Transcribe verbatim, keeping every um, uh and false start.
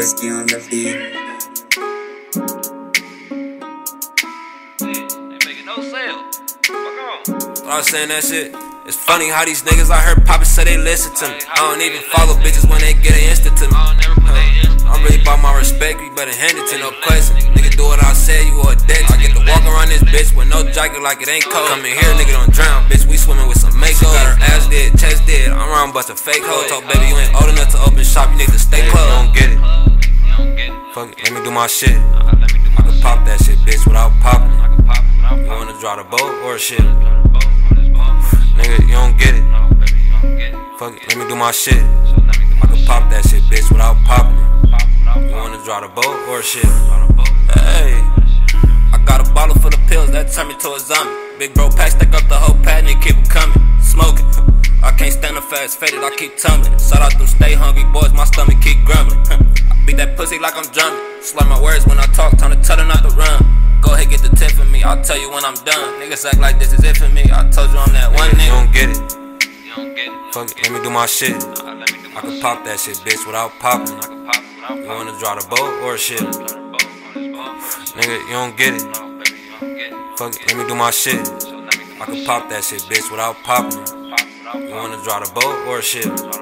risky on the beat. Man, ain't making no sale. Fuck on. I was saying that shit. It's funny how these niggas out here poppin' say they listen to me. I don't even follow bitches when they get an insta to me. Huh. I'm really about my respect, you better hand it to no question. Nigga, do what I said, you a dead. I get to walk around this bitch with no jacket like it ain't cold. Come in here, nigga, don't drown, bitch. We swimmin' with some makeup. Got her ass dead, chest dead. I'm around bustin' fake hoes. Told baby, you ain't old enough to open shop, you niggas stay close. Don't get it. Fuck it, let me do my shit. I can pop that shit, bitch, without poppin'. You wanna draw the boat or shit? Nigga, you don't get it. Fuck it, let me do my shit. I can pop that shit, bitch, without poppin' it. You wanna draw the boat or shit? Hey, I got a bottle full of pills that turn me to a zombie. Big bro pack, stack up the whole pad and keep it coming. Smoking, I can't stand the fast faded, I keep tumbling. Shout out them stay hungry boys, my stomach keep grumbling. I beat that pussy like I'm drumming. Slur my words when I talk, time to tell her not to run. Go ahead, get the tip for me, I'll tell you when I'm done. Niggas act like this is it for me, I told you I'm that one nigga. You don't get it. You don't get it. Fuck it, let me do my shit. I can pop that shit, bitch, without popping. You wanna draw the boat or shit? Nigga, you don't get it. Fuck it, let me do my shit. I can pop that shit, bitch, without popping. You wanna draw the boat or shit?